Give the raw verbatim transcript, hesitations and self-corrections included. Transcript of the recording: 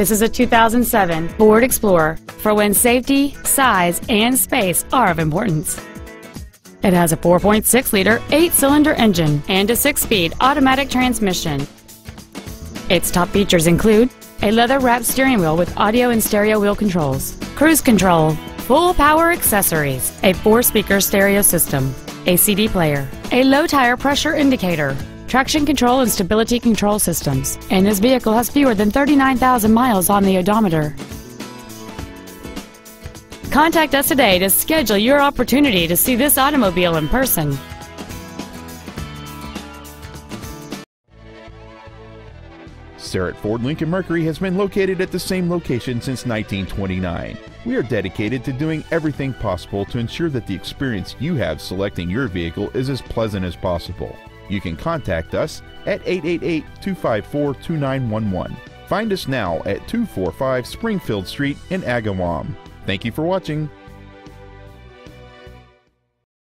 This is a two thousand seven Ford Explorer for when safety, size, and space are of importance. It has a four point six liter eight cylinder engine and a six speed automatic transmission. Its top features include a leather-wrapped steering wheel with audio and stereo wheel controls, cruise control, full power accessories, a four speaker stereo system, a C D player, a low tire pressure indicator, traction control and stability control systems, and this vehicle has fewer than thirty-nine thousand miles on the odometer. Contact us today to schedule your opportunity to see this automobile in person. Sarat Ford Lincoln Mercury has been located at the same location since nineteen twenty-nine. We are dedicated to doing everything possible to ensure that the experience you have selecting your vehicle is as pleasant as possible. You can contact us at eight eight eight, two five four, two nine one one. Find us now at two four five Springfield Street in Agawam. Thank you for watching.